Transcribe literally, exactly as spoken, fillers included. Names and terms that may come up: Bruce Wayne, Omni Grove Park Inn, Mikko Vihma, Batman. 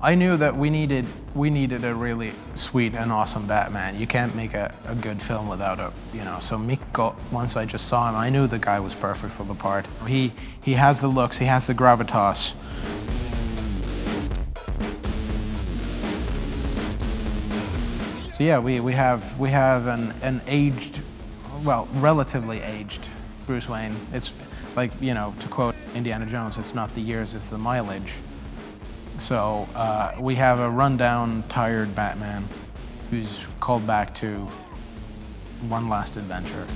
I knew that we needed, we needed a really sweet and awesome Batman. You can't make a, a good film without a, you know, so Mikko, once I just saw him, I knew the guy was perfect for the part. He, he has the looks, he has the gravitas. So yeah, we, we have, we have an, an aged, well, relatively aged Bruce Wayne. It's like, you know, to quote Indiana Jones, it's not the years, it's the mileage. So uh, we have a rundown, tired Batman who's called back to one last adventure.